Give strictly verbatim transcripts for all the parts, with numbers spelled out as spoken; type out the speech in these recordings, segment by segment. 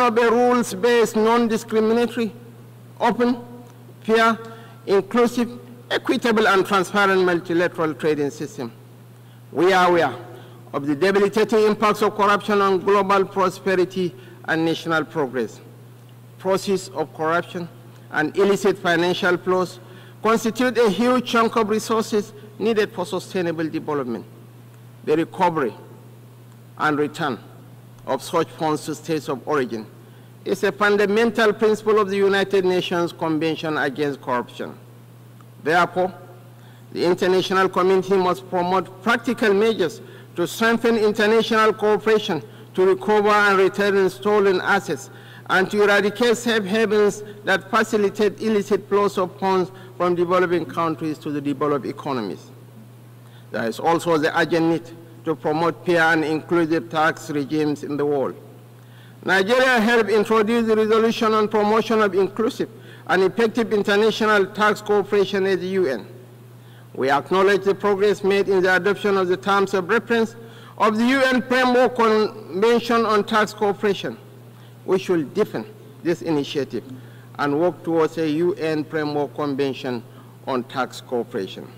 of a rules-based, non-discriminatory, open, fair, inclusive, equitable and transparent multilateral trading system. We are aware of the debilitating impacts of corruption on global prosperity and national progress. Proceeds of corruption and illicit financial flows constitute a huge chunk of resources needed for sustainable development. The recovery and return of such funds to states of origin is a fundamental principle of the United Nations Convention Against Corruption. Therefore, the international community must promote practical measures to strengthen international cooperation to recover and return stolen assets and to eradicate safe havens that facilitate illicit flows of funds from developing countries to the developed economies. There is also the urgent need to promote fair and inclusive tax regimes in the world. Nigeria helped introduce the resolution on promotion of inclusive and effective international tax cooperation at the U N. We acknowledge the progress made in the adoption of the terms of reference of the U N Framework Convention on Tax Cooperation. We should deepen this initiative and work towards a U N Framework Convention on Tax Cooperation.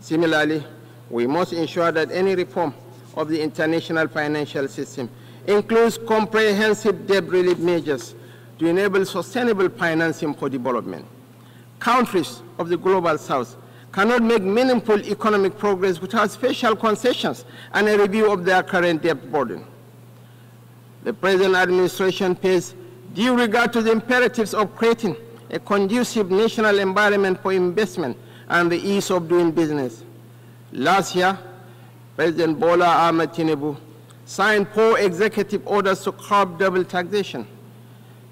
Similarly, we must ensure that any reform of the international financial system includes comprehensive debt relief measures to enable sustainable financing for development. Countries of the global south cannot make meaningful economic progress without special concessions and a review of their current debt burden. The present administration pays due regard to the imperatives of creating a conducive national environment for investment and the ease of doing business. Last year, President Bola Ahmed Tinubu signed four executive orders to curb double taxation.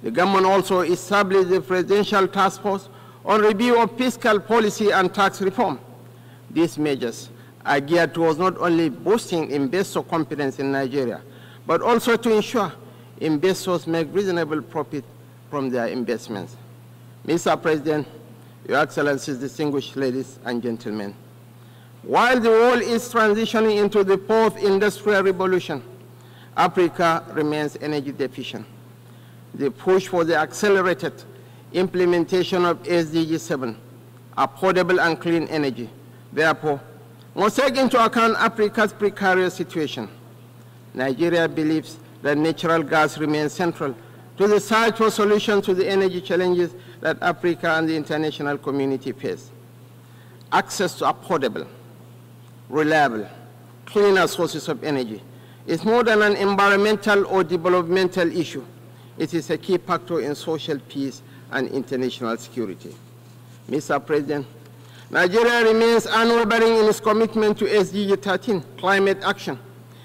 The government also established the Presidential Task Force on review of fiscal policy and tax reform. These measures are geared towards not only boosting investor confidence in Nigeria, but also to ensure investors make reasonable profit from their investments. Mister President, Your Excellencies, distinguished ladies and gentlemen, while the world is transitioning into the fourth industrial revolution, Africa remains energy deficient. The push for the accelerated implementation of S D G seven, affordable and clean energy, therefore, must take into account Africa's precarious situation. Nigeria believes that natural gas remains central to the search for solutions to the energy challenges that Africa and the international community face. Access to affordable, reliable, cleaner sources of energy is more than an environmental or developmental issue. It is a key factor in social peace and international security. Mister President, Nigeria remains unwavering in its commitment to S D G thirteen, climate action,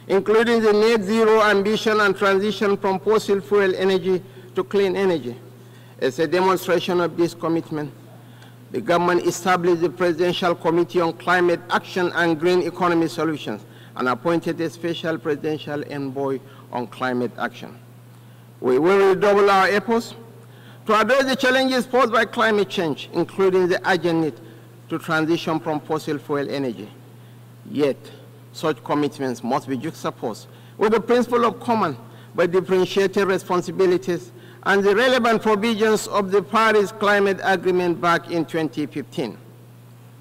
including the net zero ambition and transition from fossil fuel energy to clean energy. As a demonstration of this commitment, the government established the Presidential Committee on Climate Action and Green Economy Solutions and appointed a special presidential envoy on climate action. We will redouble our efforts to address the challenges posed by climate change, including the urgent need to transition from fossil fuel energy. Yet, such commitments must be juxtaposed with the principle of common but differentiated responsibilities and the relevant provisions of the Paris Climate Agreement back in twenty fifteen.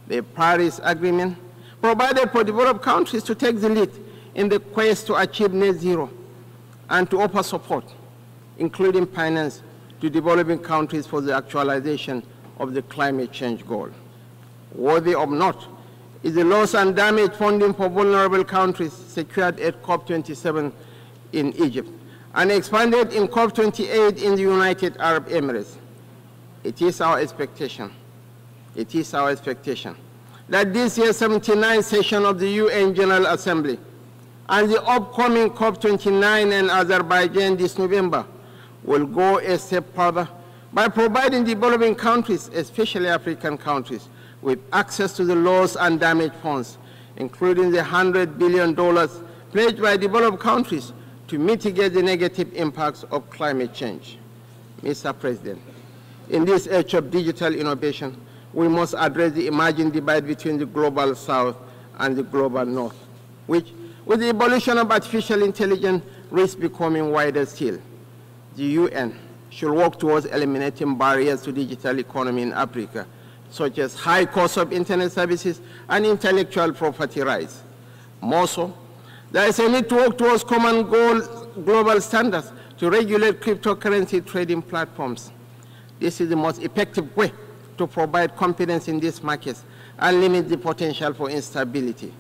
The Paris Agreement provided for developed countries to take the lead in the quest to achieve net zero and to offer support, including finance, to developing countries for the actualization of the climate change goal. Worthy of note is the loss and damage funding for vulnerable countries secured at COP twenty-seven in Egypt and expanded in COP twenty-eight in the United Arab Emirates. It is our expectation, it is our expectation that this year's seventy-ninth session of the U N General Assembly and the upcoming COP twenty-nine in Azerbaijan this November will go a step further by providing developing countries, especially African countries, with access to the loss and damage funds, including the one hundred billion dollars pledged by developed countries to mitigate the negative impacts of climate change. Mister President, in this age of digital innovation, we must address the emerging divide between the global south and the global north, which, with the evolution of artificial intelligence, risks becoming wider still. the U N should work towards eliminating barriers to digital economy in Africa, such as high cost of internet services and intellectual property rights. More so, there is a need to work towards common goals, global standards to regulate cryptocurrency trading platforms. This is the most effective way to provide confidence in these markets and limit the potential for instability.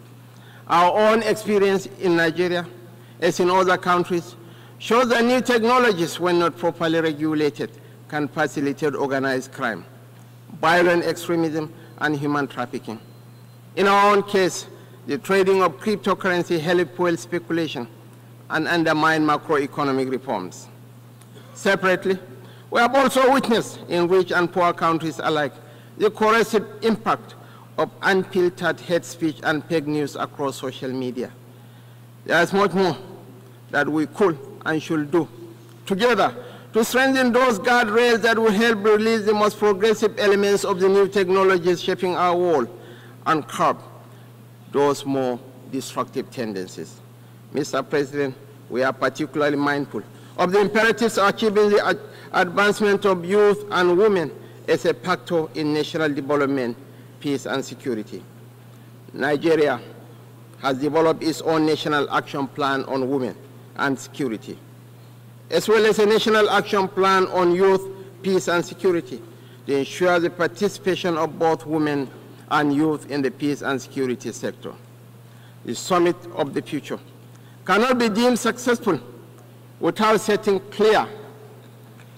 Our own experience in Nigeria, as in other countries, shows that new technologies, when not properly regulated, can facilitate organized crime, violent extremism, and human trafficking. In our own case, the trading of cryptocurrency helped fuel speculation and undermine macroeconomic reforms. Separately, we have also witnessed, in rich and poor countries alike, the corrosive impact of unfiltered hate speech and fake news across social media. There is much more that we could and should do together to strengthen those guardrails that will help release the most progressive elements of the new technologies shaping our world and curb those more destructive tendencies. Mister President, we are particularly mindful of the imperatives of achieving the ad advancement of youth and women as a factor in national development, peace, and security. Nigeria has developed its own national action plan on women and security, as well as a national action plan on youth, peace, and security to ensure the participation of both women and youth in the peace and security sector. The Summit of the Future cannot be deemed successful without setting clear,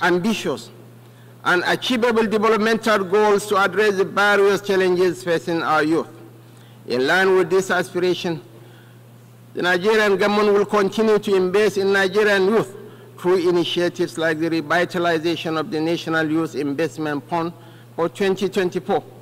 ambitious, and achievable developmental goals to address the various challenges facing our youth. In line with this aspiration, the Nigerian government will continue to invest in Nigerian youth through initiatives like the revitalization of the National Youth Investment Fund for twenty twenty-four,